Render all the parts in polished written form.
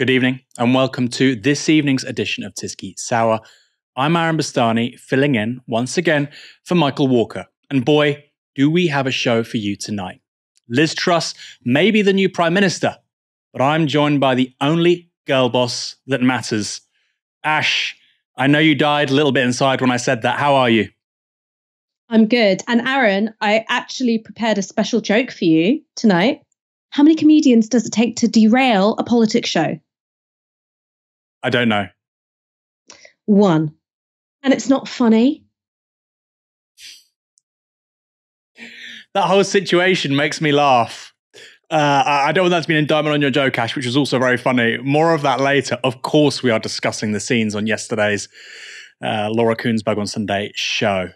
Good evening and welcome to this evening's edition of Tisky Sour. I'm Aaron Bastani, filling in once again for Michael Walker. And boy, do we have a show for you tonight. Liz Truss may be the new Prime Minister, but I'm joined by the only girl boss that matters. Ash, I know you died a little bit inside when I said that. How are you? I'm good. And Aaron, I actually prepared a special joke for you tonight. How many comedians does it take to derail a politics show? I don't know. One. And it's not funny. That whole situation makes me laugh. I don't want that to be an indictment on your joke, Ash, which was also very funny. More of that later. Of course, we are discussing the scenes on yesterday's Laura Kuenssberg on Sunday show.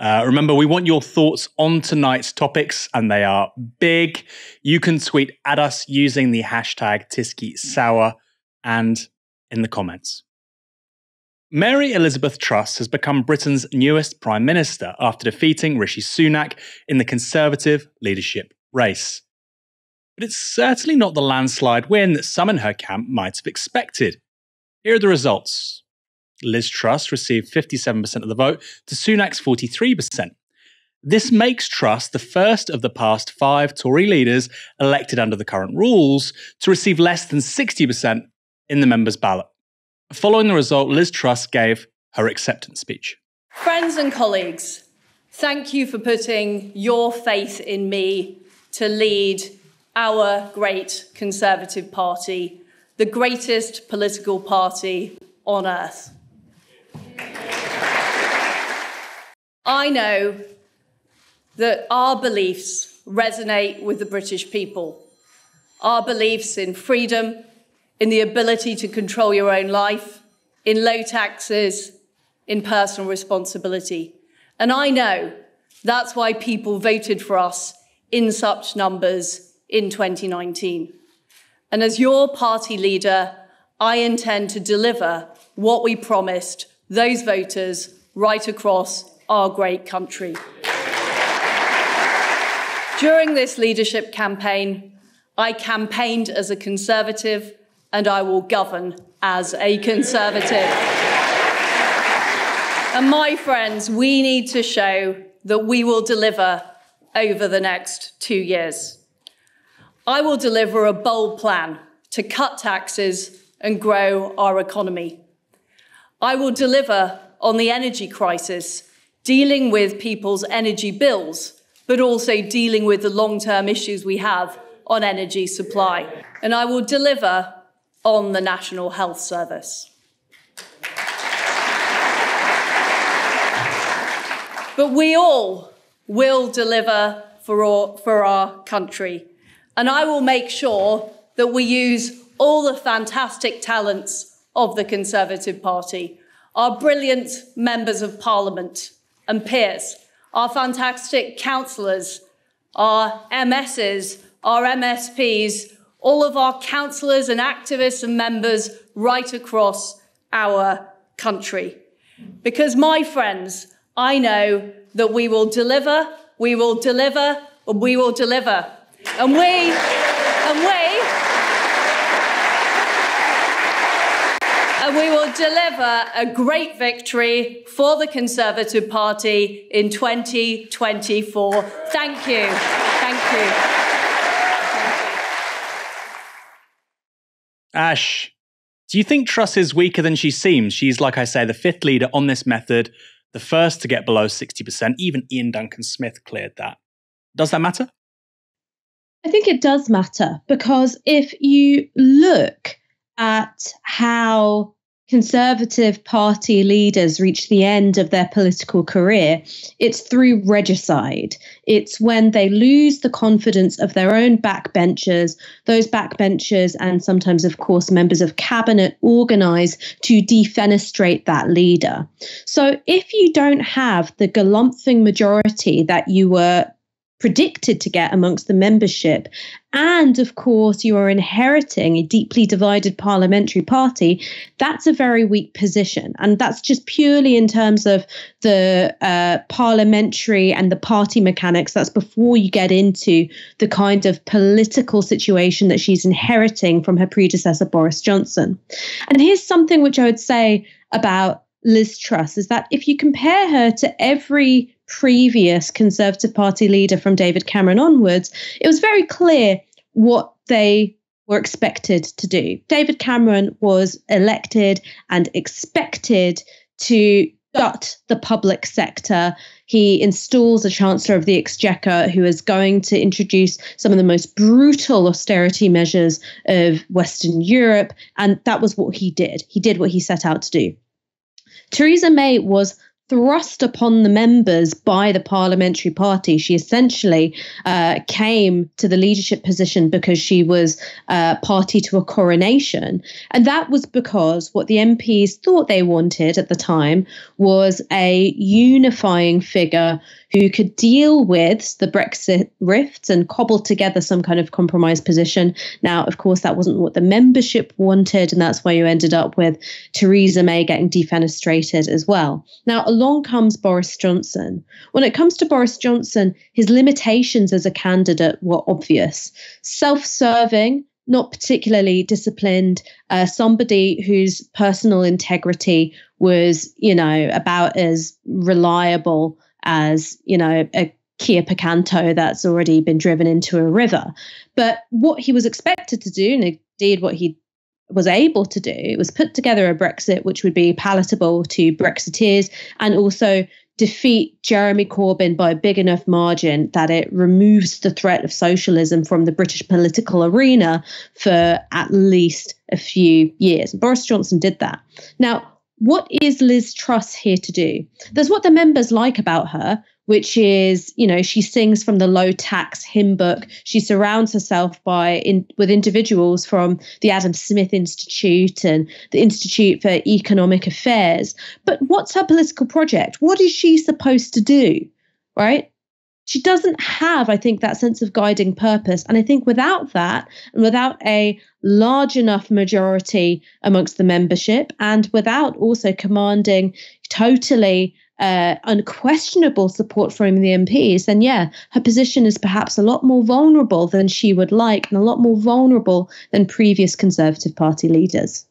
Remember, we want your thoughts on tonight's topics, and they are big. You can tweet at us using the hashtag Tisky Sour and in the comments. Mary Elizabeth Truss has become Britain's newest Prime Minister after defeating Rishi Sunak in the Conservative leadership race. But it's certainly not the landslide win that some in her camp might have expected. Here are the results. Liz Truss received 57% of the vote to Sunak's 43%. This makes Truss the first of the past five Tory leaders elected under the current rules to receive less than 60% in the members' ballot. Following the result, Liz Truss gave her acceptance speech. Friends and colleagues, thank you for putting your faith in me to lead our great Conservative Party, the greatest political party on earth. I know that our beliefs resonate with the British people. Our beliefs in freedom, in the ability to control your own life, in low taxes, in personal responsibility. And I know that's why people voted for us in such numbers in 2019. And as your party leader, I intend to deliver what we promised those voters right across our great country. During this leadership campaign, I campaigned as a Conservative, and I will govern as a Conservative. And my friends, we need to show that we will deliver over the next 2 years. I will deliver a bold plan to cut taxes and grow our economy. I will deliver on the energy crisis, dealing with people's energy bills, but also dealing with the long-term issues we have on energy supply. And I will deliver on the National Health Service. But we all will deliver for our country. And I will make sure that we use all the fantastic talents of the Conservative Party, our brilliant members of Parliament and peers, our fantastic councillors, our MSs, our MSPs, all of our councillors and activists and members right across our country. Because, my friends, I know that we will deliver, we will deliver, and we will deliver. And we will deliver a great victory for the Conservative Party in 2024. Thank you. Thank you. Ash, do you think Truss is weaker than she seems? She's, like I say, the fifth leader on this method, the first to get below 60%. Even Iain Duncan Smith cleared that. Does that matter? I think it does matter, because if you look at how Conservative Party leaders reach the end of their political career, it's through regicide. It's when they lose the confidence of their own backbenchers. Those backbenchers and sometimes, of course, members of cabinet organise to defenestrate that leader. So if you don't have the galumphing majority that you were predicted to get amongst the membership. And of course, you are inheriting a deeply divided parliamentary party. That's a very weak position. And that's just purely in terms of the parliamentary and the party mechanics. That's before you get into the kind of political situation that she's inheriting from her predecessor, Boris Johnson. And here's something which I would say about Liz Truss is that if you compare her to every previous Conservative Party leader from David Cameron onwards, it was very clear what they were expected to do. David Cameron was elected and expected to shut the public sector. He installs a Chancellor of the Exchequer who is going to introduce some of the most brutal austerity measures of Western Europe. And that was what he did. He did what he set out to do. Theresa May was thrust upon the members by the parliamentary party. She essentially came to the leadership position because she was party to a coronation. And that was because what the MPs thought they wanted at the time was a unifying figure who could deal with the Brexit rifts and cobble together some kind of compromise position. Now, of course, that wasn't what the membership wanted, and that's why you ended up with Theresa May getting defenestrated as well. Now, along comes Boris Johnson. When it comes to Boris Johnson, his limitations as a candidate were obvious. Self-serving, not particularly disciplined, somebody whose personal integrity was, about as reliable as, a Kia Picanto that's already been driven into a river. But what he was expected to do, and indeed what he was able to do, was put together a Brexit which would be palatable to Brexiteers and also defeat Jeremy Corbyn by a big enough margin that it removes the threat of socialism from the British political arena for at least a few years. And Boris Johnson did that. Now, what is Liz Truss here to do? There's what the members like about her, which is, she sings from the low tax hymn book. She surrounds herself with individuals from the Adam Smith Institute and the Institute for Economic Affairs. But what's her political project? What is she supposed to do, right? She doesn't have, I think, that sense of guiding purpose. And I think without that, and without a large enough majority amongst the membership, and without also commanding totally unquestionable support from the MPs, then yeah, her position is perhaps a lot more vulnerable than she would like, and a lot more vulnerable than previous Conservative Party leaders.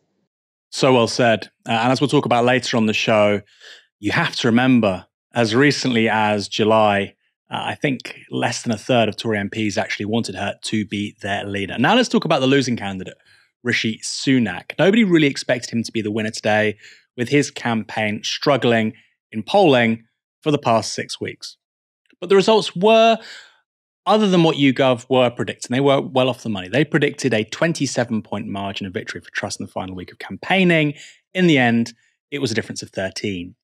So well said. And as we'll talk about later on the show, you have to remember, as recently as July, I think less than a third of Tory MPs actually wanted her to be their leader. Now let's talk about the losing candidate, Rishi Sunak. Nobody really expected him to be the winner today, with his campaign struggling in polling for the past 6 weeks. But the results were, other than what YouGov were predicting, they were well off the money. They predicted a 27-point margin of victory for Truss in the final week of campaigning. In the end, it was a difference of 13.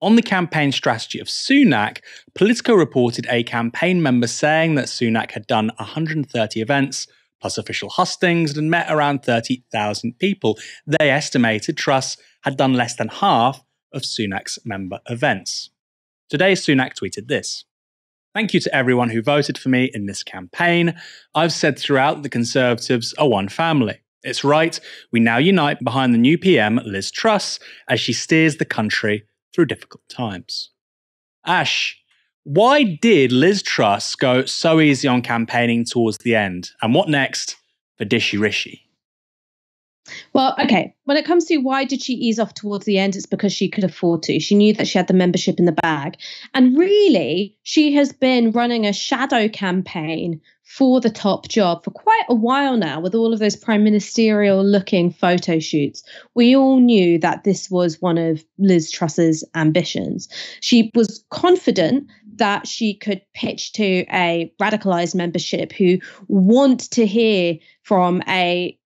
On the campaign strategy of Sunak, Politico reported a campaign member saying that Sunak had done 130 events, plus official hustings, and had met around 30,000 people. They estimated Truss had done less than half of Sunak's member events. Today, Sunak tweeted this: "Thank you to everyone who voted for me in this campaign. I've said throughout that the Conservatives are one family. It's right, we now unite behind the new PM, Liz Truss, as she steers the country through difficult times." Ash, why did Liz Truss go so easy on campaigning towards the end? And what next for Dishy Rishi? Well, okay, when it comes to why did she ease off towards the end, it's because she could afford to. She knew that she had the membership in the bag. And really, she has been running a shadow campaign for the top job for quite a while now, with all of those prime ministerial looking photo shoots. We all knew that this was one of Liz Truss's ambitions. She was confident that she could pitch to a radicalised membership who want to hear from a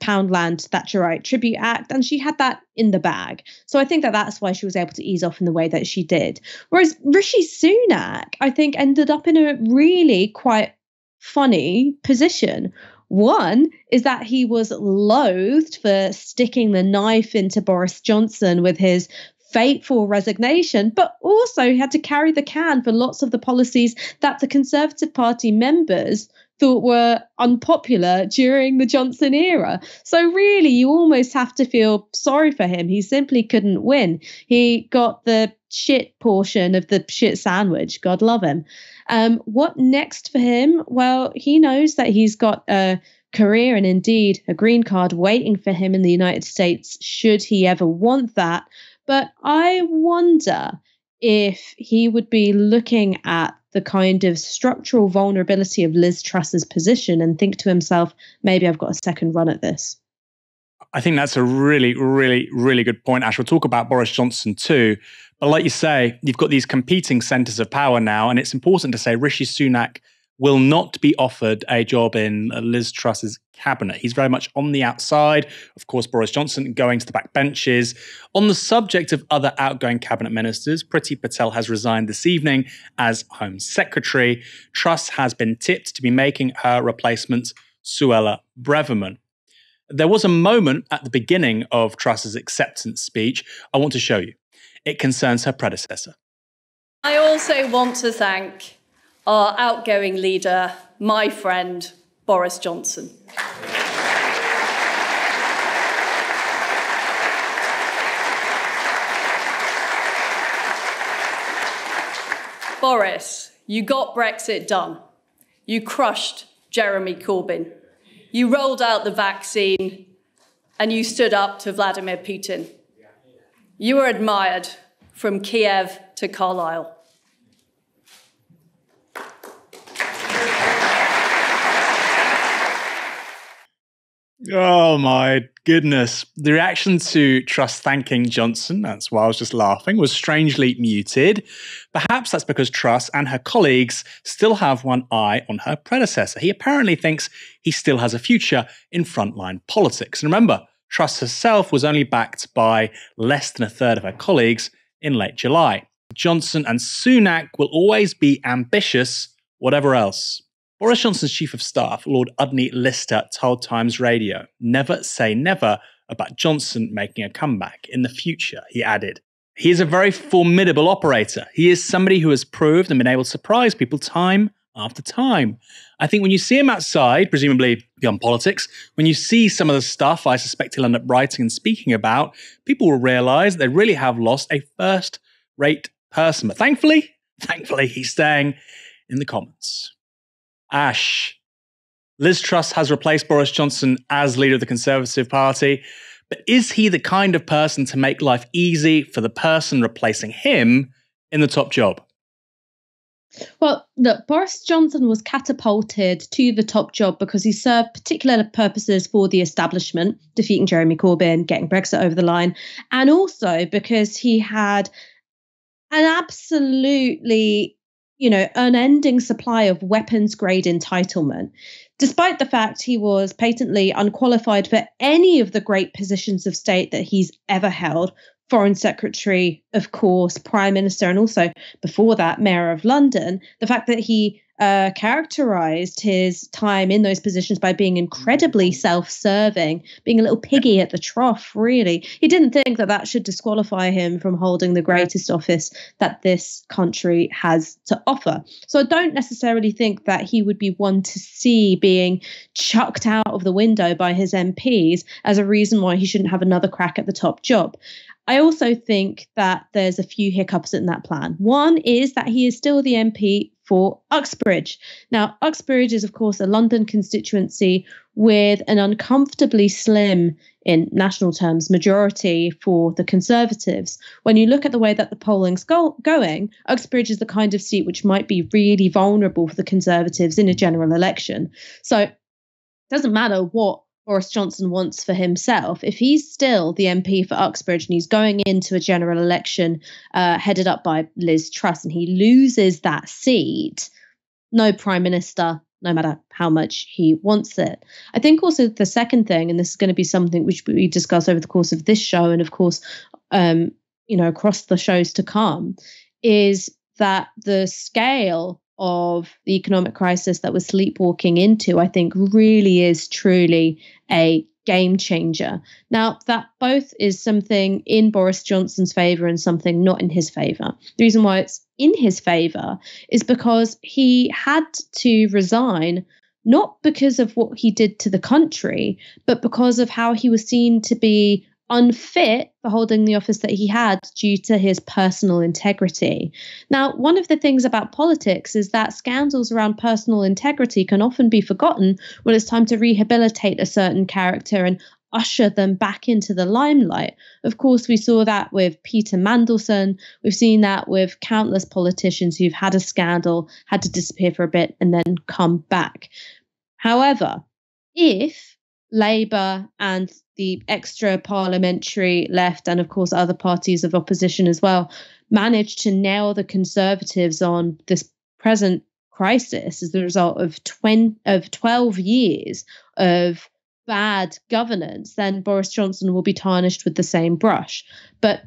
Poundland Thatcherite Tribute Act, and she had that in the bag. So I think that that's why she was able to ease off in the way that she did. Whereas Rishi Sunak, I think, ended up in a really quite funny position. One is that he was loathed for sticking the knife into Boris Johnson with his fateful resignation, but also had to carry the can for lots of the policies that the Conservative Party members thought were unpopular during the Johnson era. So really, you almost have to feel sorry for him. He simply couldn't win. He got the shit portion of the shit sandwich. God love him. What next for him? Well, he knows that he's got a career and indeed a green card waiting for him in the United States, should he ever want that. But I wonder if he would be looking at the kind of structural vulnerability of Liz Truss's position and think to himself, maybe I've got a second run at this. I think that's a really, really, really good point, Ash. We'll talk about Boris Johnson too. But like you say, you've got these competing centres of power now, and it's important to say Rishi Sunak will not be offered a job in Liz Truss's cabinet. He's very much on the outside. Of course, Boris Johnson going to the back benches. On the subject of other outgoing cabinet ministers, Priti Patel has resigned this evening as Home Secretary. Truss has been tipped to be making her replacement Suella Braverman. There was a moment at the beginning of Truss's acceptance speech I want to show you. It concerns her predecessor. I also want to thank our outgoing leader, my friend, Boris Johnson. Boris, you got Brexit done. You crushed Jeremy Corbyn. You rolled out the vaccine and you stood up to Vladimir Putin. You were admired from Kiev to Carlisle. Oh my goodness. The reaction to Truss thanking Johnson, that's why I was just laughing, was strangely muted. Perhaps that's because Truss and her colleagues still have one eye on her predecessor. He apparently thinks he still has a future in frontline politics. And remember, Truss herself was only backed by less than a third of her colleagues in late July. Johnson and Sunak will always be ambitious, whatever else. Boris Johnson's chief of staff, Lord Udney Lister, told Times Radio, never say never about Johnson making a comeback in the future, he added. He is a very formidable operator. He is somebody who has proved and been able to surprise people time after time. I think when you see him outside, presumably beyond politics, when you see some of the stuff I suspect he'll end up writing and speaking about, people will realise they really have lost a first-rate person. But thankfully, he's staying in the Commons. Ash, Liz Truss has replaced Boris Johnson as leader of the Conservative Party, but is he the kind of person to make life easy for the person replacing him in the top job? Well, look, Boris Johnson was catapulted to the top job because he served particular purposes for the establishment, defeating Jeremy Corbyn, getting Brexit over the line, and also because he had an absolutely unending supply of weapons grade entitlement, despite the fact he was patently unqualified for any of the great positions of state that he's ever held. Foreign Secretary, of course, Prime Minister, and also before that, Mayor of London. The fact that he characterised his time in those positions by being incredibly self-serving, being a little piggy at the trough, really. He didn't think that that should disqualify him from holding the greatest office that this country has to offer. So I don't necessarily think that he would be one to see being chucked out of the window by his MPs as a reason why he shouldn't have another crack at the top job. I also think that there's a few hiccups in that plan. One is that he is still the MP for Uxbridge. Now, Uxbridge is, of course, a London constituency with an uncomfortably slim, in national terms, majority for the Conservatives. When you look at the way that the polling's going, Uxbridge is the kind of seat which might be really vulnerable for the Conservatives in a general election. So it doesn't matter what Boris Johnson wants for himself. If he's still the MP for Uxbridge and he's going into a general election headed up by Liz Truss and he loses that seat, no Prime Minister, no matter how much he wants it. I think also the second thing, and this is going to be something which we discuss over the course of this show and of course, across the shows to come, is that the scale of the economic crisis that we're sleepwalking into, I think really is truly a game changer. Now, that both is something in Boris Johnson's favour and something not in his favour. The reason why it's in his favour is because he had to resign, not because of what he did to the country, but because of how he was seen to be unfit for holding the office that he had due to his personal integrity. Now, one of the things about politics is that scandals around personal integrity can often be forgotten when it's time to rehabilitate a certain character and usher them back into the limelight. Of course, we saw that with Peter Mandelson. We've seen that with countless politicians who've had a scandal, had to disappear for a bit and then come back. However, if Labour and the extra parliamentary left and, of course, other parties of opposition as well managed to nail the Conservatives on this present crisis as the result of 12 years of bad governance, then Boris Johnson will be tarnished with the same brush. But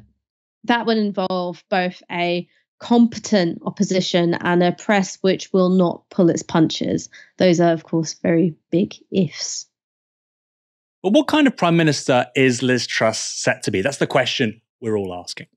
that would involve both a competent opposition and a press which will not pull its punches. Those are, of course, very big ifs. But what kind of Prime Minister is Liz Truss set to be? That's the question we're all asking.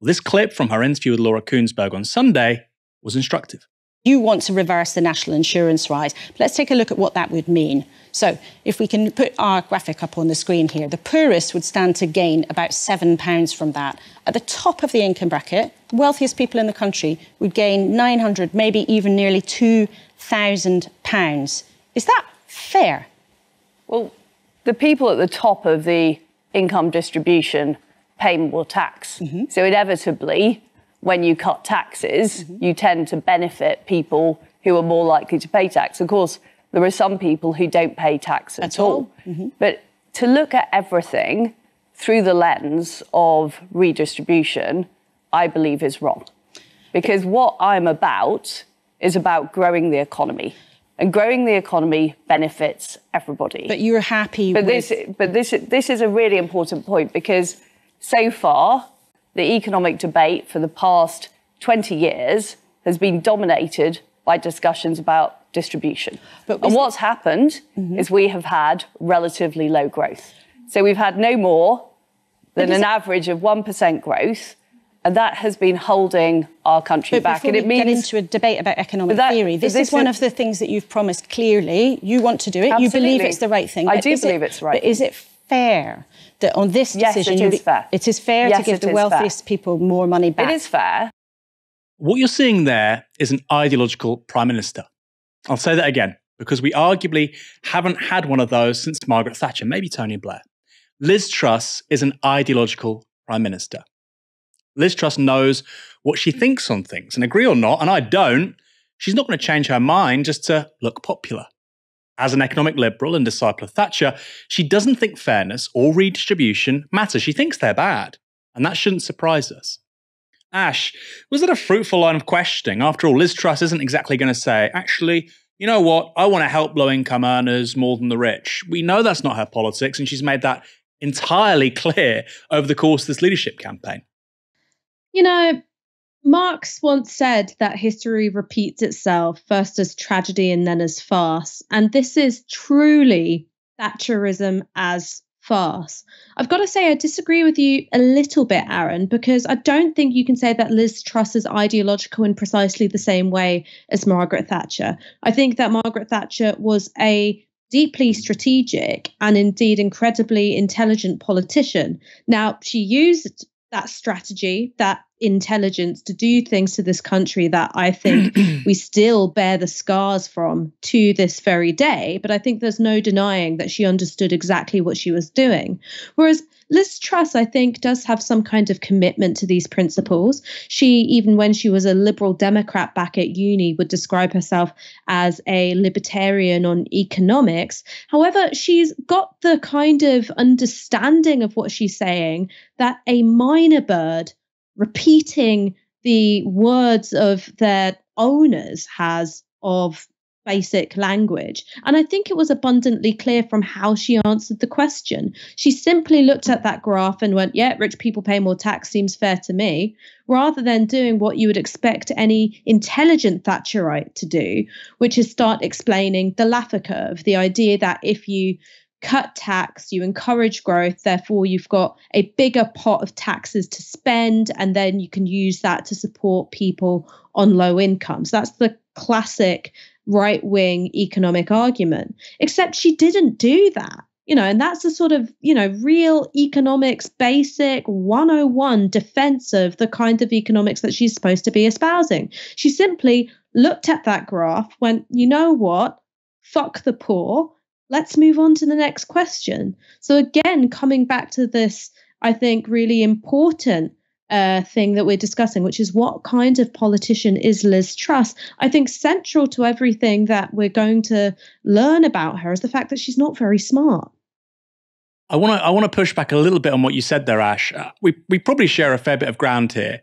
Well, this clip from her interview with Laura Kuenssberg on Sunday was instructive. You want to reverse the national insurance rise. Let's take a look at what that would mean. So if we can put our graphic up on the screen here, the poorest would stand to gain about £7 from that. At the top of the income bracket, the wealthiest people in the country would gain 900, maybe even nearly £2,000. Is that fair? Well, the people at the top of the income distribution pay more tax. Mm-hmm. So inevitably, when you cut taxes, mm-hmm. you tend to benefit people who are more likely to pay tax. Of course, there are some people who don't pay tax at all. Mm-hmm. But to look at everything through the lens of redistribution, I believe is wrong. Because what I'm about is about growing the economy. And growing the economy benefits everybody. But you're happy But this is a really important point, because so far, the economic debate for the past 20 years has been dominated by discussions about distribution. And what's happened mm-hmm. is we have had relatively low growth. So we've had no more than an average of 1% growth. And that has been holding our country back. And it means get into a debate about economic theory. This is one of the things that you've promised clearly. You want to do it. Absolutely. You believe it's the right thing. I do believe it's right. But is it fair that on this decision... Yes, it is fair. It is fair to give the wealthiest people more money back. It is fair. What you're seeing there is an ideological prime minister. I'll say that again, because we arguably haven't had one of those since Margaret Thatcher, maybe Tony Blair. Liz Truss is an ideological prime minister. Liz Truss knows what she thinks on things, and agree or not, and I don't, she's not going to change her mind just to look popular. As an economic liberal and disciple of Thatcher, she doesn't think fairness or redistribution matter. She thinks they're bad, and that shouldn't surprise us. Ash, was that a fruitful line of questioning? After all, Liz Truss isn't exactly going to say, actually, you know what, I want to help low-income earners more than the rich. We know that's not her politics, and she's made that entirely clear over the course of this leadership campaign. You know, Marx once said that history repeats itself, first as tragedy and then as farce. And this is truly Thatcherism as farce. I've got to say I disagree with you a little bit, Aaron, because I don't think you can say that Liz Truss is ideological in precisely the same way as Margaret Thatcher. I think that Margaret Thatcher was a deeply strategic and indeed incredibly intelligent politician. Now, she used that strategy, that intelligence to do things to this country that I think we still bear the scars from to this very day. But I think there's no denying that she understood exactly what she was doing. Whereas Liz Truss, I think, does have some kind of commitment to these principles. She, even when she was a Liberal Democrat back at uni, would describe herself as a libertarian on economics. However, she's got the kind of understanding of what she's saying that a minor bird repeating the words of their owners has of basic language. And I think it was abundantly clear from how she answered the question. She simply looked at that graph and went, yeah, rich people pay more tax, seems fair to me, rather than doing what you would expect any intelligent Thatcherite to do, which is start explaining the Laffer curve, the idea that if you cut tax, you encourage growth, therefore you've got a bigger pot of taxes to spend, and then you can use that to support people on low incomes. That's the classic right-wing economic argument, except she didn't do that. You know, and that's the sort of, you know, real economics, basic 101 defense of the kind of economics that she's supposed to be espousing. She simply looked at that graph, went, you know what, fuck the poor, let's move on to the next question. So again, coming back to this, I think, really important thing that we're discussing, which is what kind of politician is Liz Truss? I think central to everything that we're going to learn about her is the fact that she's not very smart. I want to push back a little bit on what you said there, Ash. We probably share a fair bit of ground here,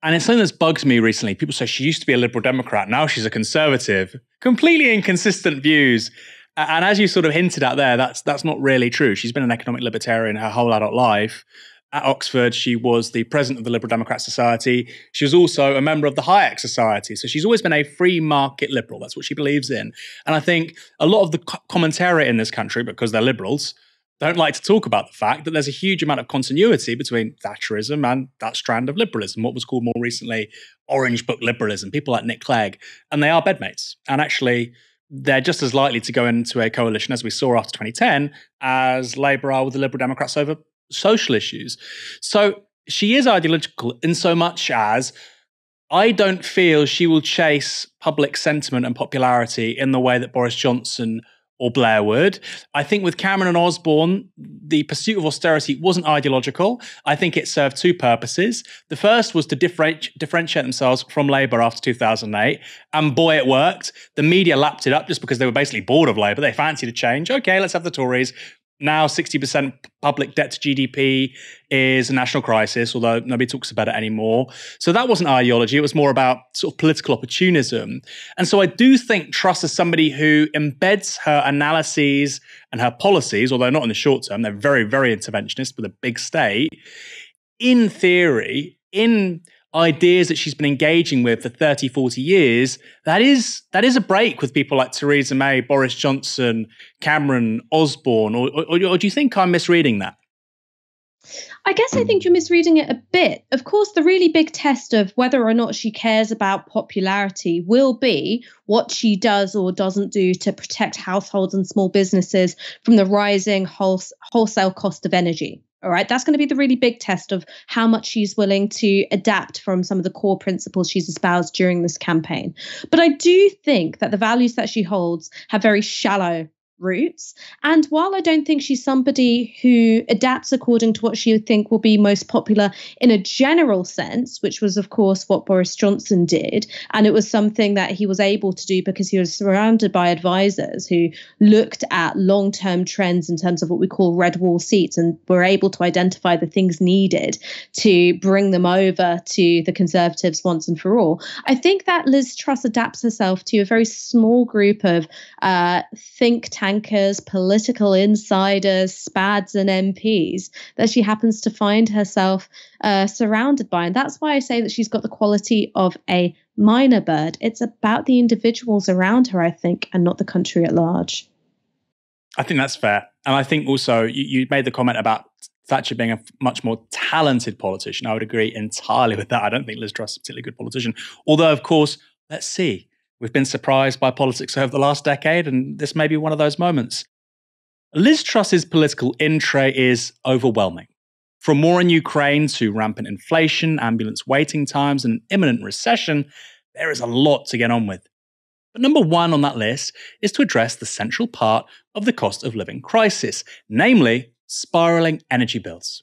and it's something that's bugs me recently. People say she used to be a Liberal Democrat, now she's a Conservative. Completely inconsistent views. And as you sort of hinted at there, that's not really true. She's been an economic libertarian her whole adult life. At Oxford, she was the president of the Liberal Democrat Society. She was also a member of the Hayek Society. So she's always been a free market liberal. That's what she believes in. And I think a lot of the commentary in this country, because they're liberals, don't like to talk about the fact that there's a huge amount of continuity between Thatcherism and that strand of liberalism, what was called more recently Orange Book liberalism, people like Nick Clegg. And they are bedmates. And actually, they're just as likely to go into a coalition, as we saw after 2010, as Labour are with the Liberal Democrats over social issues. So she is ideological in so much as I don't feel she will chase public sentiment and popularity in the way that Boris Johnson or Blair would. I think with Cameron and Osborne, the pursuit of austerity wasn't ideological. I think it served two purposes. The first was to differentiate themselves from Labour after 2008. And boy, it worked. The media lapped it up just because they were basically bored of Labour. They fancied a change. Okay, let's have the Tories. Now 60% public debt to GDP is a national crisis, although nobody talks about it anymore. So that wasn't ideology. It was more about sort of political opportunism. And so I do think Truss is somebody who embeds her analyses and her policies, although not in the short term. They're very, very interventionist with a big state. In theory, in ideas that she's been engaging with for 30, 40 years, that is a break with people like Theresa May, Boris Johnson, Cameron, Osborne, or do you think I'm misreading that? I guess I think you're misreading it a bit. Of course, the really big test of whether or not she cares about popularity will be what she does or doesn't do to protect households and small businesses from the rising wholesale cost of energy. All right, that's going to be the really big test of how much she's willing to adapt from some of the core principles she's espoused during this campaign. But I do think that the values that she holds have very shallow roots. And while I don't think she's somebody who adapts according to what she would think will be most popular in a general sense, which was, of course, what Boris Johnson did, and it was something that he was able to do because he was surrounded by advisors who looked at long-term trends in terms of what we call red wall seats and were able to identify the things needed to bring them over to the Conservatives once and for all. I think that Liz Truss adapts herself to a very small group of think tanks, bankers, political insiders, SPADs and MPs that she happens to find herself surrounded by. And that's why I say that she's got the quality of a minor bird. It's about the individuals around her, I think, and not the country at large. I think that's fair. And I think also you made the comment about Thatcher being a much more talented politician. I would agree entirely with that. I don't think Liz Truss is a particularly good politician. Although, of course, let's see. We've been surprised by politics over the last decade, and this may be one of those moments. Liz Truss's political in-tray is overwhelming. From war in Ukraine to rampant inflation, ambulance waiting times, and an imminent recession, there is a lot to get on with. But number one on that list is to address the central part of the cost of living crisis, namely spiralling energy bills.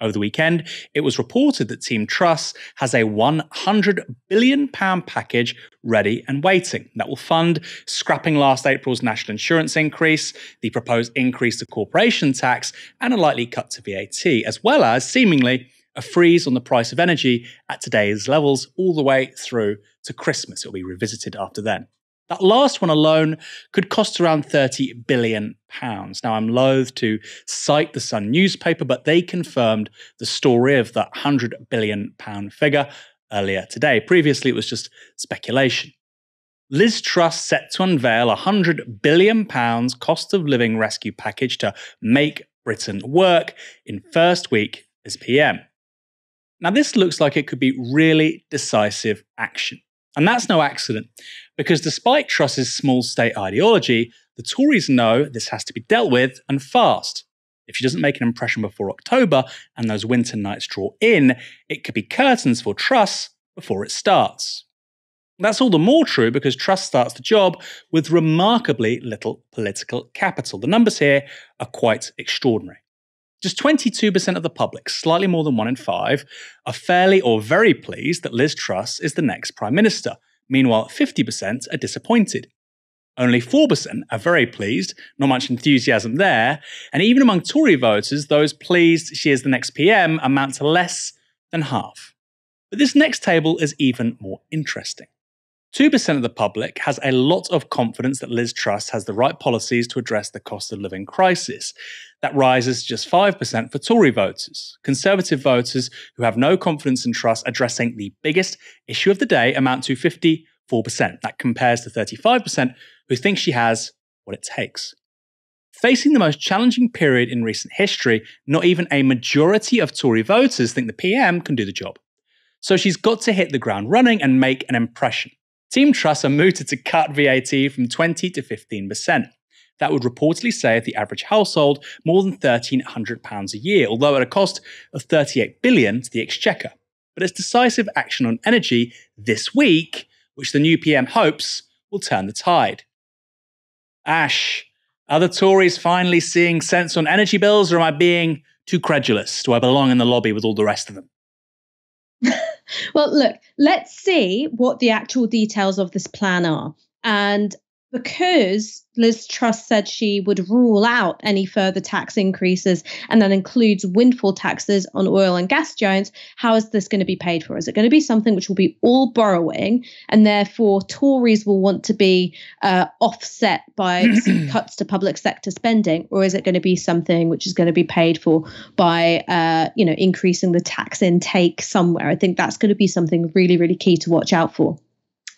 Over the weekend, it was reported that Team Truss has a £100 billion package ready and waiting that will fund scrapping last April's national insurance increase, the proposed increase to corporation tax, and a likely cut to VAT, as well as, seemingly, a freeze on the price of energy at today's levels all the way through to Christmas. It will be revisited after then. That last one alone could cost around £30 billion. Now, I'm loath to cite the Sun newspaper, but they confirmed the story of that £100 billion figure earlier today. Previously, it was just speculation. Liz Truss set to unveil a £100 billion cost of living rescue package to make Britain work in first week as PM. Now, this looks like it could be really decisive action. And that's no accident, because despite Truss's small state ideology, the Tories know this has to be dealt with and fast. If she doesn't make an impression before October and those winter nights draw in, it could be curtains for Truss before it starts. That's all the more true because Truss starts the job with remarkably little political capital. The numbers here are quite extraordinary. Just 22% of the public, slightly more than 1 in 5, are fairly or very pleased that Liz Truss is the next Prime Minister. Meanwhile, 50% are disappointed. Only 4% are very pleased, not much enthusiasm there. And even among Tory voters, those pleased she is the next PM amount to less than half. But this next table is even more interesting. 2% of the public has a lot of confidence that Liz Truss has the right policies to address the cost of living crisis. That rises to just 5% for Tory voters. Conservative voters who have no confidence in Truss addressing the biggest issue of the day amount to 54%. That compares to 35% who think she has what it takes. Facing the most challenging period in recent history, not even a majority of Tory voters think the PM can do the job. So she's got to hit the ground running and make an impression. Team Truss are mooted to cut VAT from 20 to 15%. That would reportedly save the average household more than £1,300 a year, although at a cost of £38 billion to the exchequer. But it's decisive action on energy this week, which the new PM hopes will turn the tide. Ash, are the Tories finally seeing sense on energy bills, or am I being too credulous? Do I belong in the lobby with all the rest of them? Well, look, let's see what the actual details of this plan are. And because Liz Truss said she would rule out any further tax increases, and that includes windfall taxes on oil and gas giants, how is this going to be paid for? Is it going to be something which will be all borrowing, and therefore Tories will want to be offset by cuts to public sector spending, or is it going to be something which is going to be paid for by increasing the tax intake somewhere? I think that's going to be something really, really key to watch out for.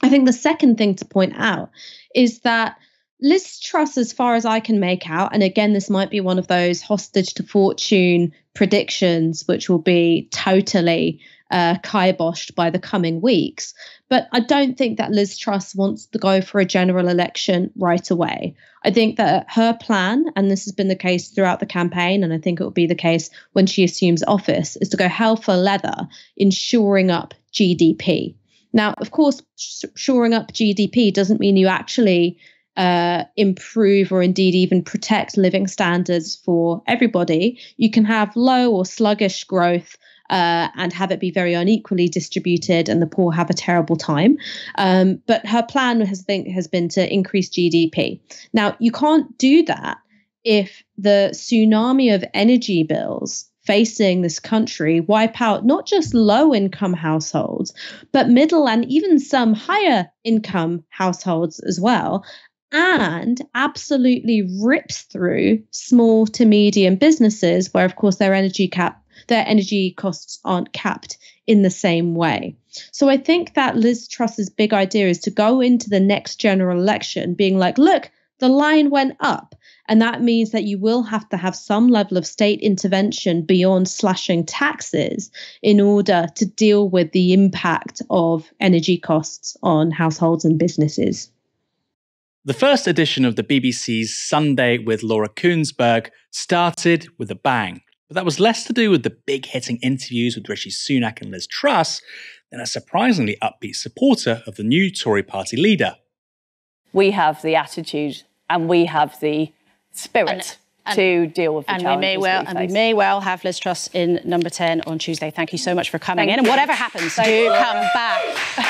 I think the second thing to point out is that Liz Truss, as far as I can make out, and again, this might be one of those hostage to fortune predictions, which will be totally kiboshed by the coming weeks. But I don't think that Liz Truss wants to go for a general election right away. I think that her plan, and this has been the case throughout the campaign, and I think it will be the case when she assumes office, is to go hell for leather in shoring up GDP. Now, of course, shoring up GDP doesn't mean you actually improve or indeed even protect living standards for everybody. You can have low or sluggish growth and have it be very unequally distributed and the poor have a terrible time. But her plan has been to increase GDP. Now, you can't do that if the tsunami of energy bills facing this country wipe out not just low-income households, but middle and even some higher-income households as well, and absolutely rips through small to medium businesses where, of course, their energy costs aren't capped in the same way. So I think that Liz Truss's big idea is to go into the next general election being like, look, the line went up. And that means that you will have to have some level of state intervention beyond slashing taxes in order to deal with the impact of energy costs on households and businesses. The first edition of the BBC's Sunday with Laura Kuenssberg started with a bang. But that was less to do with the big-hitting interviews with Rishi Sunak and Liz Truss than a surprisingly upbeat supporter of the new Tory party leader. We have the attitude and we have the spirit to deal with the challenges we face. We may well have Liz Truss in number 10 on Tuesday. Thank you so much for coming in. And whatever happens, do come back.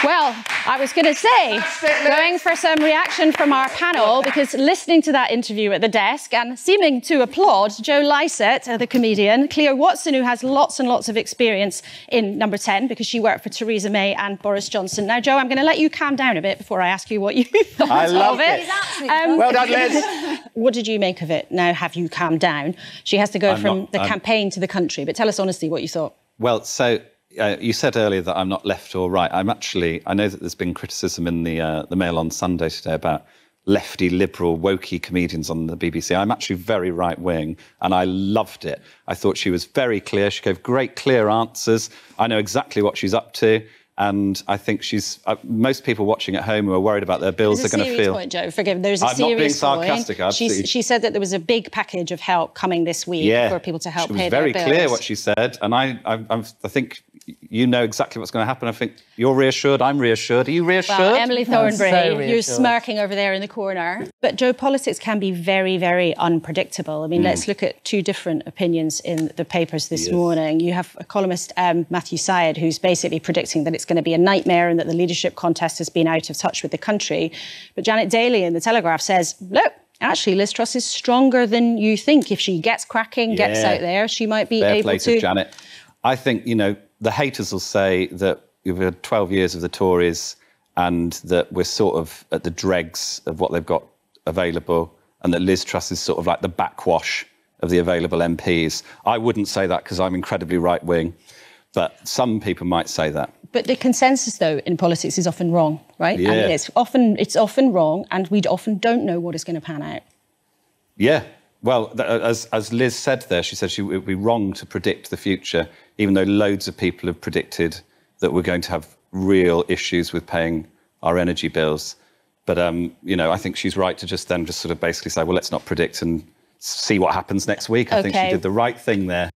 Well, I was going to say, going for some reaction from our panel, because listening to that interview at the desk and seeming to applaud Joe Lycett, the comedian, Cleo Watson, who has lots and lots of experience in number 10, because she worked for Theresa May and Boris Johnson. Now, Joe, I'm going to let you calm down a bit before I ask you what you thought of it. Well done, Liz. What did you make of it? Now, have you calm down? She has to go from the campaign to the country. But tell us honestly what you thought. Well, so You said earlier that I'm not left or right. I'm actually, I know that there's been criticism in the Mail on Sunday today about lefty, liberal, wokey comedians on the BBC. I'm actually very right-wing, and I loved it. I thought she was very clear. She gave great, clear answers. I know exactly what she's up to. And I think she's... most people watching at home who are worried about their bills are going to feel... There's a serious point, Joe. Forgive me. There's a serious point. I'm not being sarcastic. Absolutely. She said that there was a big package of help coming this week for people to help pay their bills. She was very clear what she said. And I think you know exactly what's going to happen. I think you're reassured. I'm reassured. Are you reassured? Well, Emily Thornberry, so you're smirking over there in the corner. But, Joe, politics can be very, very unpredictable. I mean, let's look at two different opinions in the papers this morning. You have a columnist, Matthew Syed, who's basically predicting that it's going to be a nightmare and that the leadership contest has been out of touch with the country. But Janet Daly in The Telegraph says, look, actually Liz Truss is stronger than you think. If she gets cracking, gets out there, she might be able to... Janet. I think, you know, the haters will say that we've had 12 years of the Tories and that we're sort of at the dregs of what they've got available and that Liz Truss is sort of like the backwash of the available MPs. I wouldn't say that because I'm incredibly right-wing, but some people might say that. But the consensus, though, in politics is often wrong, right? Yeah. And it's often wrong, and we often don't know what is going to pan out. Yeah. Well, as Liz said there, she said it would be wrong to predict the future, even though loads of people have predicted that we're going to have real issues with paying our energy bills. But, you know, I think she's right to just sort of basically say, well, let's not predict and see what happens next week. I think she did the right thing there.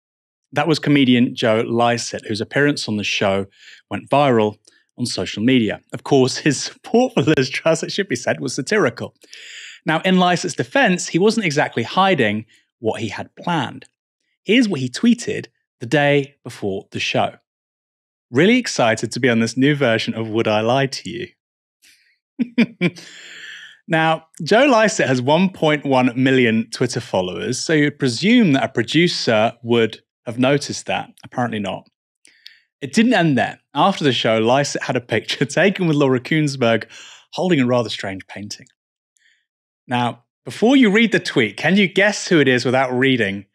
That was comedian Joe Lycett, whose appearance on the show went viral on social media. Of course, his support for Liz Truss, it should be said, was satirical. Now, in Lycett's defence, he wasn't exactly hiding what he had planned. Here's what he tweeted the day before the show. Really excited to be on this new version of Would I Lie to You? Now, Joe Lycett has 1.1 million Twitter followers, so you'd presume that a producer would have noticed that. Apparently not. It didn't end there. After the show, Lycett had a picture taken with Laura Kuenssberg holding a rather strange painting. Now, before you read the tweet, can you guess who it is without reading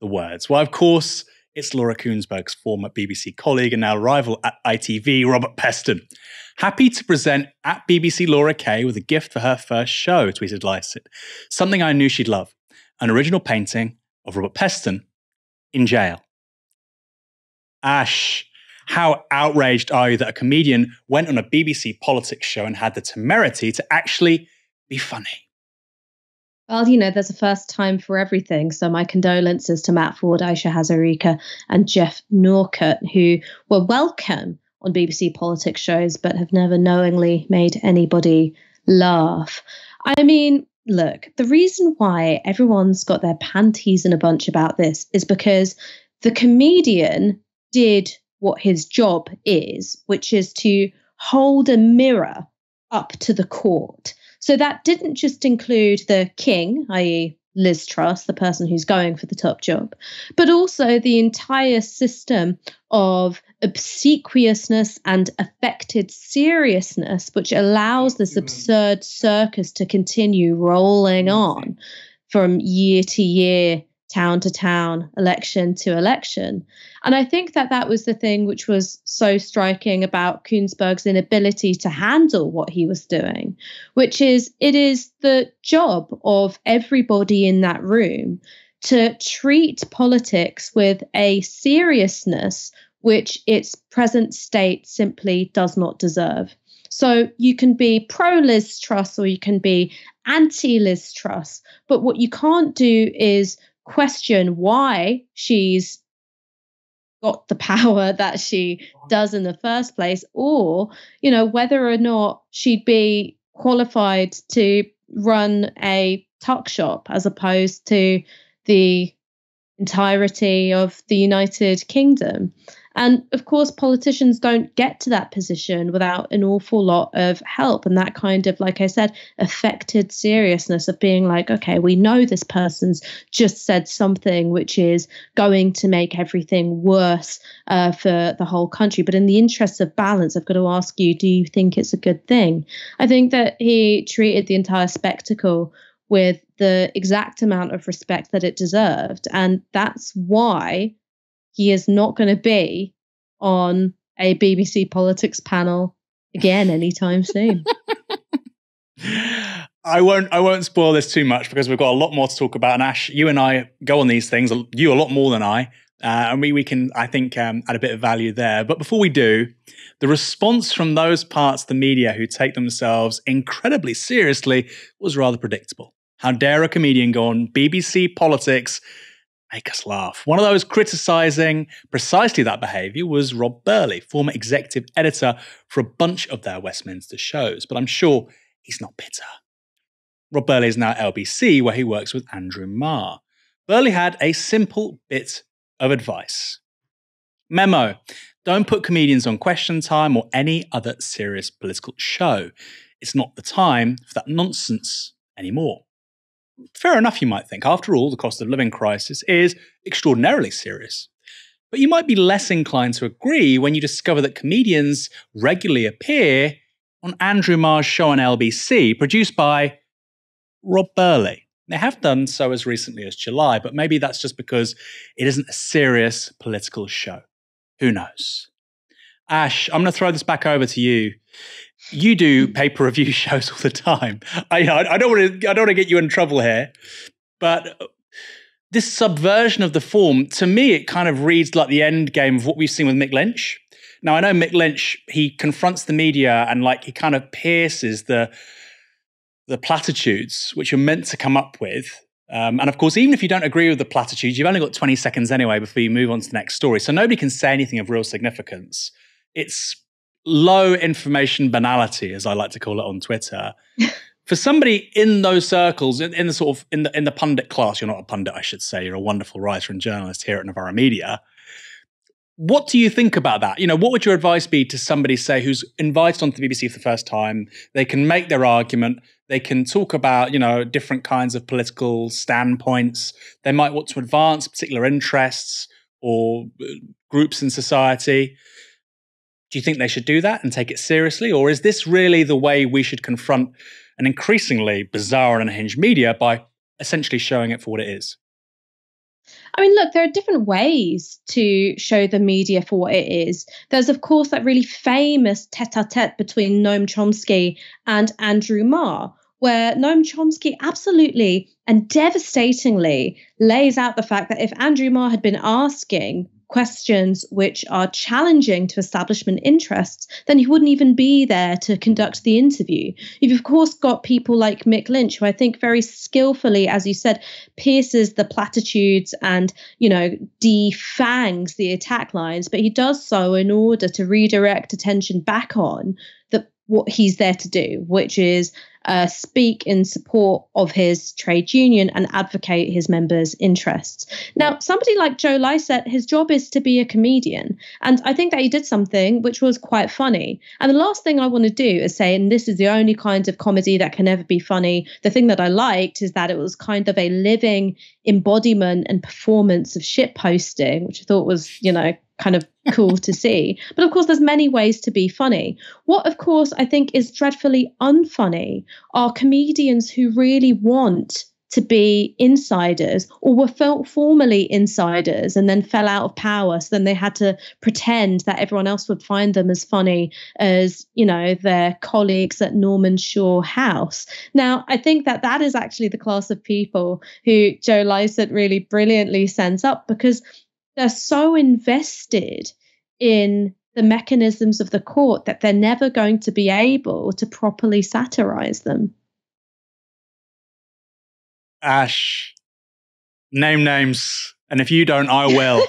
the words? Well, of course, it's Laura Kuenssberg's former BBC colleague and now rival at ITV, Robert Peston. Happy to present at BBC Laura Kay with a gift for her first show, tweeted Lycett. Something I knew she'd love, an original painting of Robert Peston in jail. Ash, how outraged are you that a comedian went on a BBC politics show and had the temerity to actually be funny? Well, you know, there's a first time for everything. So my condolences to Matt Ford, Aisha Hazarika and Jeff Norcutt, who were welcome on BBC politics shows, but have never knowingly made anybody laugh. I mean, look, the reason why everyone's got their panties in a bunch about this is because the comedian did what his job is, which is to hold a mirror up to the court. So that didn't just include the king, i.e. Liz Truss, the person who's going for the top job, but also the entire system of obsequiousness and affected seriousness, which allows this absurd circus to continue rolling on from year to year, town to town, election to election. And I think that that was the thing which was so striking about Kuenssberg's inability to handle what he was doing, which is it is the job of everybody in that room to treat politics with a seriousness which its present state simply does not deserve. So you can be pro-Liz Truss or you can be anti-Liz Truss, but what you can't do is question why she's got the power that she does in the first place, or, you know, whether or not she'd be qualified to run a tuck shop as opposed to the entirety of the United Kingdom. And of course, politicians don't get to that position without an awful lot of help and that kind of, like I said, affected seriousness of being like, OK, we know this person's just said something which is going to make everything worse for the whole country. But in the interests of balance, I've got to ask you, do you think it's a good thing? I think that he treated the entire spectacle with the exact amount of respect that it deserved. And that's why he is not going to be on a BBC politics panel again anytime soon. I won't spoil this too much because we've got a lot more to talk about. And Ash, you and I go on these things, you a lot more than I, and we can, I think, add a bit of value there. But before we do, the response from those parts of the media who take themselves incredibly seriously was rather predictable. How dare a comedian go on BBC politics, make us laugh. One of those criticising precisely that behaviour was Rob Burley, former executive editor for a bunch of their Westminster shows. But I'm sure he's not bitter. Rob Burley is now at LBC, where he works with Andrew Marr. Burley had a simple bit of advice. Memo. Don't put comedians on Question Time or any other serious political show. It's not the time for that nonsense anymore. Fair enough, you might think. After all, the cost of living crisis is extraordinarily serious. But you might be less inclined to agree when you discover that comedians regularly appear on Andrew Marr's show on LBC, produced by Rob Burley. They have done so as recently as July, but maybe that's just because it isn't a serious political show. Who knows? Ash, I'm going to throw this back over to you. You do pay-per-view shows all the time. I don't want to get you in trouble here, but this subversion of the form, to me, it kind of reads like the end game of what we've seen with Mick Lynch. Now, I know Mick Lynch, he confronts the media and like he kind of pierces the platitudes which you're meant to come up with. And of course, even if you don't agree with the platitudes, you've only got 20 seconds anyway before you move on to the next story. So nobody can say anything of real significance. It's low information banality, as I like to call it on Twitter. For somebody in those circles, in the pundit class, you're not a pundit, I should say. You're a wonderful writer and journalist here at Novara Media. What do you think about that? You know, what would your advice be to somebody, say, who's invited onto the BBC for the first time? They can make their argument. They can talk about, you know, different kinds of political standpoints. They might want to advance particular interests or groups in society. Do you think they should do that and take it seriously? Or is this really the way we should confront an increasingly bizarre and unhinged media, by essentially showing it for what it is? I mean, look, there are different ways to show the media for what it is. There's, of course, that really famous tête-à-tête between Noam Chomsky and Andrew Marr, where Noam Chomsky absolutely and devastatingly lays out the fact that if Andrew Marr had been asking questions which are challenging to establishment interests, then he wouldn't even be there to conduct the interview. You've, of course, got people like Mick Lynch, who I think very skillfully, as you said, pierces the platitudes and, you know, defangs the attack lines, but he does so in order to redirect attention back on what he's there to do, which is speak in support of his trade union and advocate his members' interests. Now, somebody like Joe Lycett, his job is to be a comedian. And I think that he did something which was quite funny. And the last thing I want to do is say, and this is the only kind of comedy that can ever be funny. The thing that I liked is that it was kind of a living embodiment and performance of shitposting, which I thought was, you know, kind of cool to see. But of course, there's many ways to be funny. What, of course, I think is dreadfully unfunny are comedians who really want to be insiders or were felt formerly insiders and then fell out of power. So then they had to pretend that everyone else would find them as funny as, you know, their colleagues at Norman Shaw House. Now, I think that that is actually the class of people who Joe Lycett really brilliantly sends up, because they're so invested in the mechanisms of the court that they're never going to be able to properly satirize them. Ash, name names, and if you don't, I will.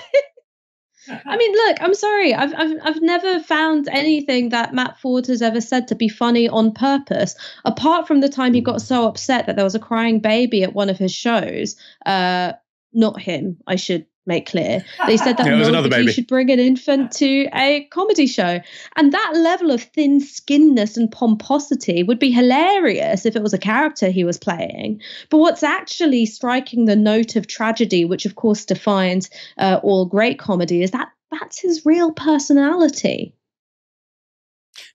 I mean, look, I'm sorry. I've never found anything that Matt Ford has ever said to be funny on purpose, apart from the time he got so upset that there was a crying baby at one of his shows. Not him, I should make clear. They said that nobody should bring an infant to a comedy show. And that level of thin-skinnedness and pomposity would be hilarious if it was a character he was playing. But what's actually striking the note of tragedy, which of course defines all great comedy, is that that's his real personality.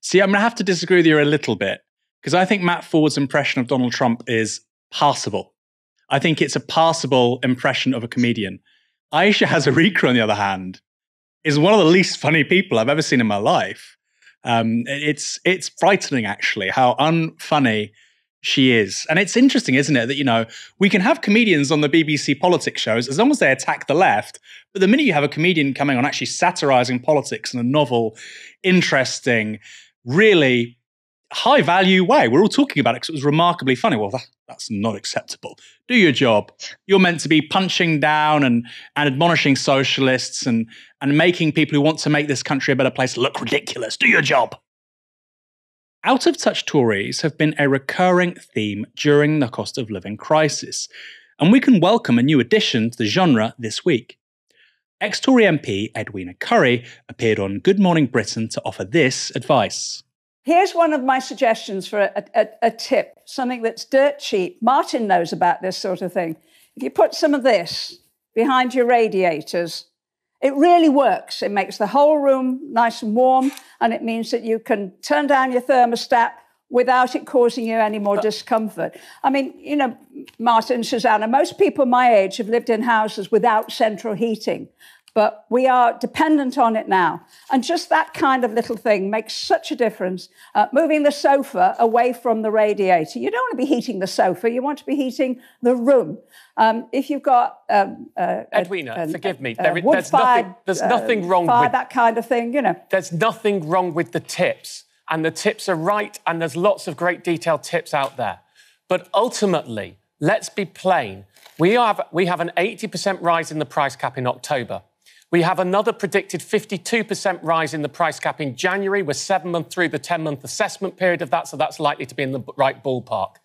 See, I'm going to have to disagree with you a little bit, because I think Matt Ford's impression of Donald Trump is passable. I think it's a passable impression of a comedian. Aisha Hazarika, on the other hand, is one of the least funny people I've ever seen in my life. It's frightening, actually, how unfunny she is. And it's interesting, isn't it, that, you know, we can have comedians on the BBC politics shows as long as they attack the left. But the minute you have a comedian coming on actually satirizing politics in a novel, interesting, really high value way, we're all talking about it because it was remarkably funny. Well, that's not acceptable. Do your job. You're meant to be punching down and admonishing socialists and making people who want to make this country a better place look ridiculous. Do your job. Out-of-touch Tories have been a recurring theme during the cost of living crisis, and we can welcome a new addition to the genre this week. Ex-Tory MP Edwina Currie appeared on Good Morning Britain to offer this advice. Here's one of my suggestions for a tip, something that's dirt cheap. Martin knows about this sort of thing. If you put some of this behind your radiators, it really works. It makes the whole room nice and warm, and it means that you can turn down your thermostat without it causing you any more discomfort. I mean, you know, Martin, Susanna, most people my age have lived in houses without central heating, but we are dependent on it now. And just that kind of little thing makes such a difference. Moving the sofa away from the radiator. You don't want to be heating the sofa. You want to be heating the room. If you've got... Edwina, forgive me. There's nothing wrong with... that kind of thing, you know. There's nothing wrong with the tips. And the tips are right, and there's lots of great detailed tips out there. But ultimately, let's be plain. We have an 80% rise in the price cap in October. We have another predicted 52% rise in the price cap in January. We're 7 months through the 10-month assessment period of that, so that's likely to be in the right ballpark.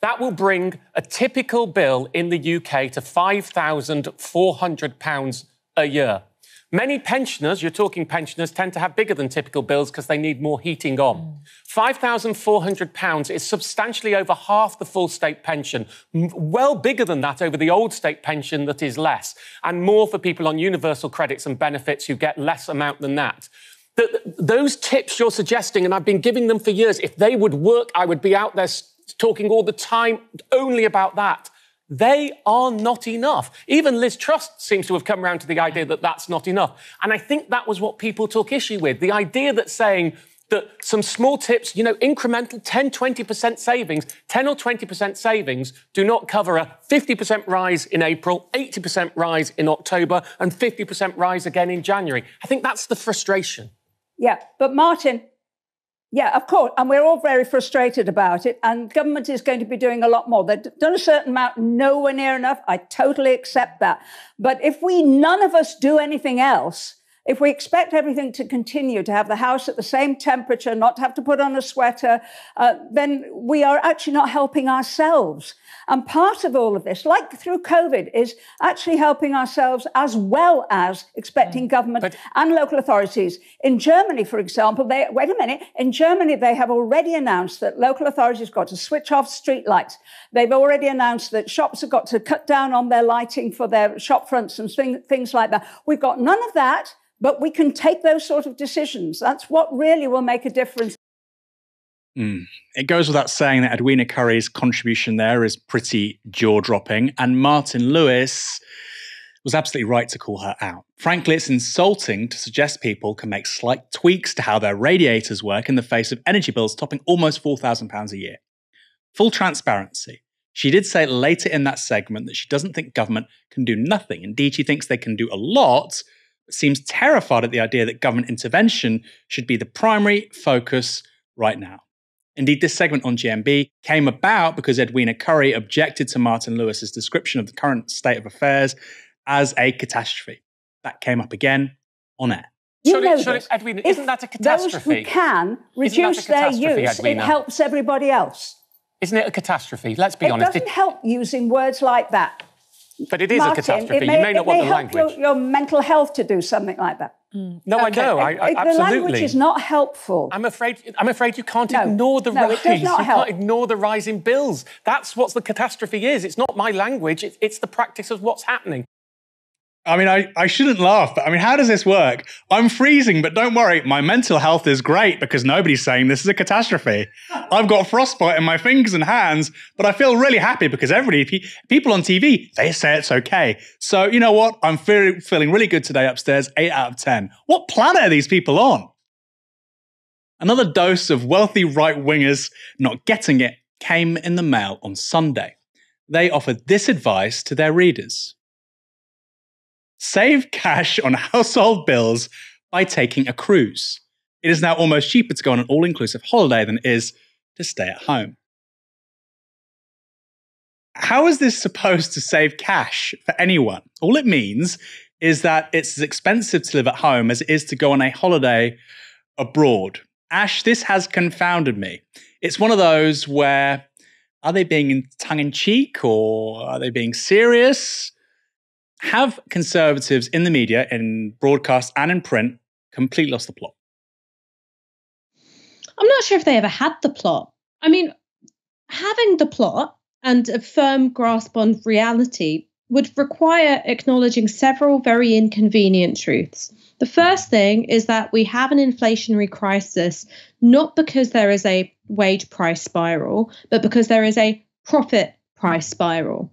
That will bring a typical bill in the UK to £5,400 a year. Many pensioners, you're talking pensioners, tend to have bigger than typical bills because they need more heating on. £5,400 is substantially over half the full state pension, well bigger than that over the old state pension that is less, and more for people on universal credits and benefits who get less amount than that. Those tips you're suggesting, and I've been giving them for years, if they would work, I would be out there talking all the time only about that. They are not enough. Even Liz Truss seems to have come around to the idea that that's not enough. And I think that was what people took issue with, the idea that saying that some small tips, you know, incremental 10, 20% savings, 10 or 20% savings do not cover a 50% rise in April, 80% rise in October and 50% rise again in January. I think that's the frustration. Yeah, but Martin... Yeah, of course. And we're all very frustrated about it. And government is going to be doing a lot more. They've done a certain amount, nowhere near enough. I totally accept that. But if we, none of us, do anything else, if we expect everything to continue, to have the house at the same temperature, not to have to put on a sweater, then we are actually not helping ourselves. And part of all of this, like through COVID, is actually helping ourselves as well as expecting government and local authorities. In Germany, for example, in Germany, they have already announced that local authorities have got to switch off streetlights. They've already announced that shops have got to cut down on their lighting for their shop fronts and things like that. We've got none of that, but we can take those sort of decisions. That's what really will make a difference. It goes without saying that Edwina Currie's contribution there is pretty jaw-dropping, and Martin Lewis was absolutely right to call her out. Frankly, it's insulting to suggest people can make slight tweaks to how their radiators work in the face of energy bills topping almost £4,000 a year. Full transparency. She did say later in that segment that she doesn't think government can do nothing. Indeed, she thinks they can do a lot, but seems terrified at the idea that government intervention should be the primary focus right now. Indeed, this segment on GMB came about because Edwina Currie objected to Martin Lewis's description of the current state of affairs as a catastrophe. That came up again on air. Edwina, isn't that a catastrophe? Those who can reduce their use, Edwina? It helps everybody else. Isn't it a catastrophe? Let's be honest. It doesn't help using words like that. But it is, Martin, a catastrophe. You may not want the language. It may help your mental health to do something like that. No, okay. I know. Absolutely. The language is not helpful. I'm afraid you can't ignore the rise. It does not help. You can't ignore the rise in bills. That's what the catastrophe is. It's not my language. It's the practice of what's happening. I mean, I shouldn't laugh, but I mean, how does this work? I'm freezing, but don't worry, my mental health is great because nobody's saying this is a catastrophe. I've got frostbite in my fingers and hands, but I feel really happy because people on TV, they say it's okay. So you know what? I'm feeling really good today upstairs, 8 out of 10. What planet are these people on? Another dose of wealthy right-wingers not getting it came in the mail on Sunday. They offered this advice to their readers. Save cash on household bills by taking a cruise. It is now almost cheaper to go on an all-inclusive holiday than it is to stay at home. How is this supposed to save cash for anyone? All it means is that it's as expensive to live at home as it is to go on a holiday abroad. Ash, this has confounded me. It's one of those where, are they being tongue-in-cheek or are they being serious? Have Conservatives in the media, in broadcast and in print, completely lost the plot? I'm not sure if they ever had the plot. I mean, having the plot and a firm grasp on reality would require acknowledging several very inconvenient truths. The first thing is that we have an inflationary crisis, not because there is a wage price spiral, but because there is a profit price spiral.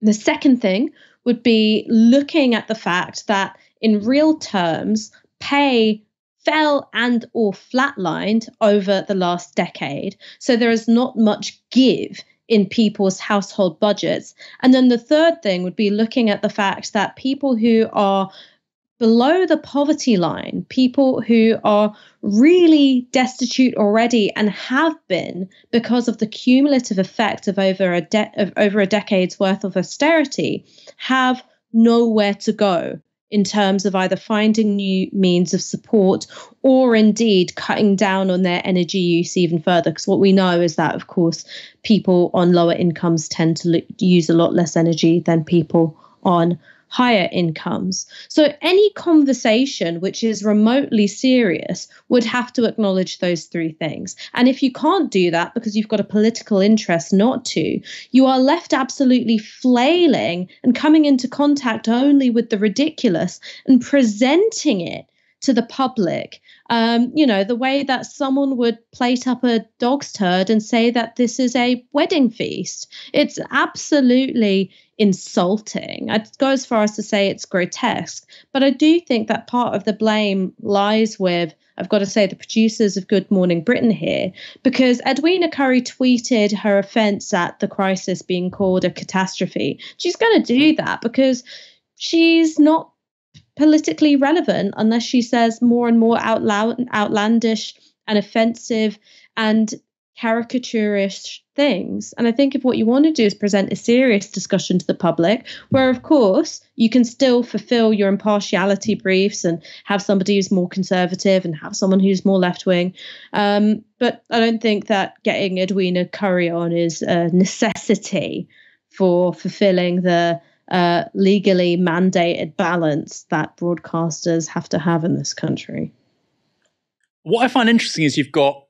The second thing would be looking at the fact that in real terms, pay fell and or flatlined over the last decade. So there is not much give in people's household budgets. And then the third thing would be looking at the fact that people who are below the poverty line, people who are really destitute already and have been because of the cumulative effect of over a decade's worth of austerity, have nowhere to go in terms of either finding new means of support or indeed cutting down on their energy use even further. Because what we know is that, of course, people on lower incomes tend to use a lot less energy than people on higher incomes. So any conversation which is remotely serious would have to acknowledge those three things. And if you can't do that because you've got a political interest not to, you are left absolutely flailing and coming into contact only with the ridiculous and presenting it to the public. You know, the way that someone would plate up a dog's turd and say that this is a wedding feast. It's absolutely insulting. I'd go as far as to say it's grotesque. But I do think that part of the blame lies with, I've got to say, the producers of Good Morning Britain here, because Edwina Currie tweeted her offence at the crisis being called a catastrophe. She's going to do that because she's not politically relevant unless she says more and more outlandish and offensive and caricaturish things. And I think if what you want to do is present a serious discussion to the public, where of course you can still fulfill your impartiality briefs and have somebody who's more conservative and have someone who's more left-wing. But I don't think that getting Edwina Currie on is a necessity for fulfilling the legally mandated balance that broadcasters have to have in this country. What I find interesting is you've got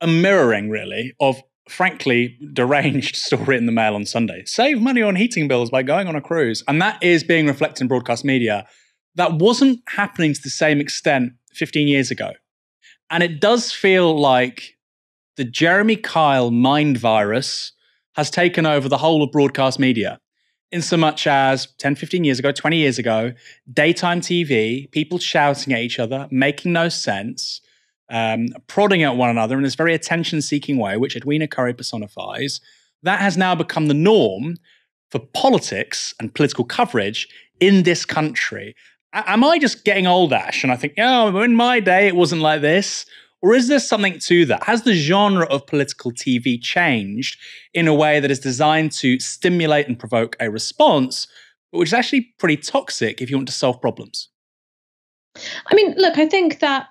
a mirroring, really, of frankly deranged story in the Mail on Sunday. Save money on heating bills by going on a cruise. And that is being reflected in broadcast media. That wasn't happening to the same extent 15 years ago. And it does feel like the Jeremy Kyle mind virus has taken over the whole of broadcast media. In so much as 10, 15 years ago, 20 years ago, daytime TV, people shouting at each other, making no sense, prodding at one another in this very attention-seeking way, which Edwina Currie personifies, that has now become the norm for politics and political coverage in this country. Am I just getting old, Ash, and I think, oh, in my day it wasn't like this? Or is there something to that? Has the genre of political TV changed in a way that is designed to stimulate and provoke a response, but which is actually pretty toxic if you want to solve problems? I mean, look, I think that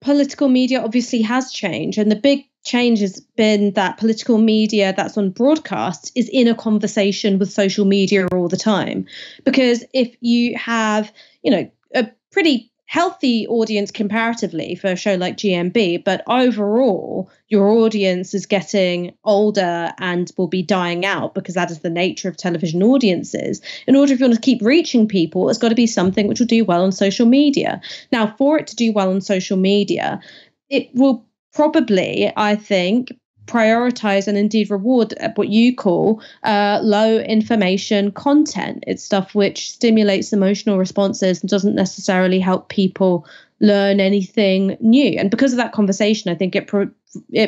political media obviously has changed. And the big change has been that political media that's on broadcast is in a conversation with social media all the time. Because if you have, you know, a pretty healthy audience comparatively for a show like GMB, but overall, your audience is getting older and will be dying out because that is the nature of television audiences. In order, if you want to keep reaching people, it's got to be something which will do well on social media. Now, for it to do well on social media, it will probably, I think, prioritize and indeed reward what you call low information content. It's stuff which stimulates emotional responses and doesn't necessarily help people learn anything new. And because of that conversation, I think it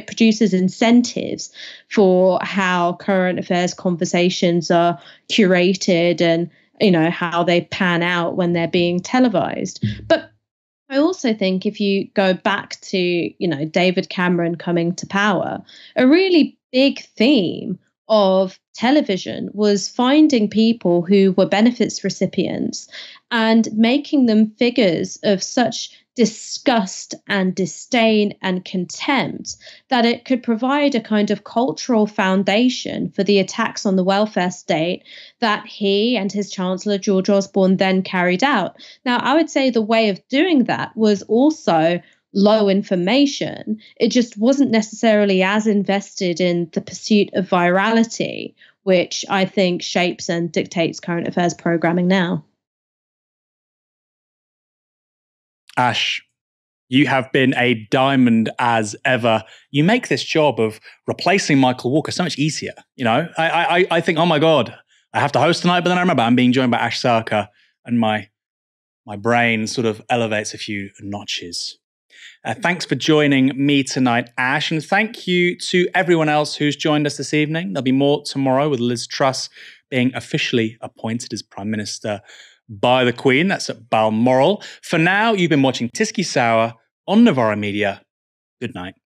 produces incentives for how current affairs conversations are curated and, you know, how they pan out when they're being televised. But I also think if you go back to, you know, David Cameron coming to power, a really big theme of television was finding people who were benefits recipients and making them figures of such disgust and disdain and contempt that it could provide a kind of cultural foundation for the attacks on the welfare state that he and his Chancellor, George Osborne, then carried out. Now, I would say the way of doing that was also low information. It just wasn't necessarily as invested in the pursuit of virality, which I think shapes and dictates current affairs programming now. Ash, you have been a diamond as ever. You make this job of replacing Michael Walker so much easier. You know, I think, oh my God, I have to host tonight, but then I remember I'm being joined by Ash Sarkar, and my brain sort of elevates a few notches. Thanks for joining me tonight, Ash, and thank you to everyone else who's joined us this evening. There'll be more tomorrow with Liz Truss being officially appointed as Prime Minister by the Queen. That's at Balmoral. For now, you've been watching Tisky Sour on Novara Media. Good night.